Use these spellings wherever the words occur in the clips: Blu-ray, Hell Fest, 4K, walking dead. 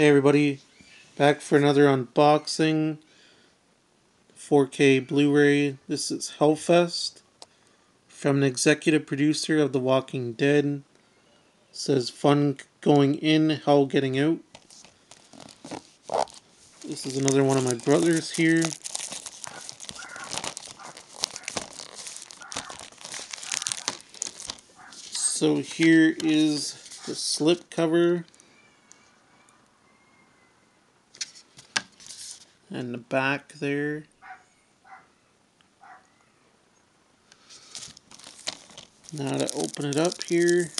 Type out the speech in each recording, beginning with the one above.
Hey everybody, back for another unboxing, 4K Blu-ray. This is Hell Fest, from an executive producer of The Walking Dead. It says, fun going in, hell getting out. This is another one of my brothers here. So here is the slipcover. And the back there. Now to open it up here.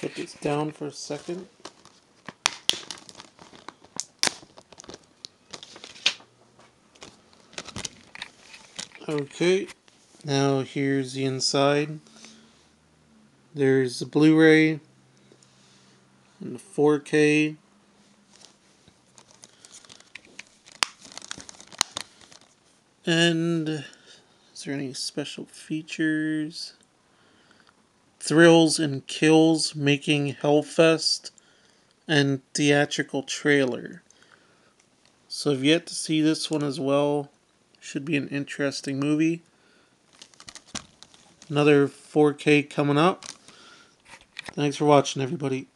Put this down for a second. Okay, now here's the inside. There's the Blu-ray and the 4K. And is there any special features? Thrills and kills, making Hell Fest, and theatrical trailer. So I've yet to see this one as well. Should be an interesting movie. Another 4K coming up. Thanks for watching, everybody.